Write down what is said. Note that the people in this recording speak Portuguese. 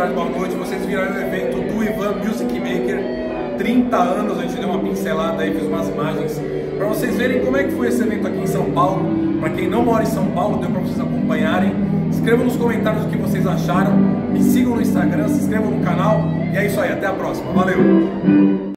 tarde, boa noite. Vocês viraram o evento do Ivan Music Maker, 30 anos, a gente deu uma pincelada aí, fiz umas imagens para vocês verem como é que foi esse evento aqui em São Paulo. Para quem não mora em São Paulo, deu para vocês acompanharem. Escrevam nos comentários o que vocês acharam, me sigam no Instagram, se inscrevam no canal e é isso aí, até a próxima, valeu!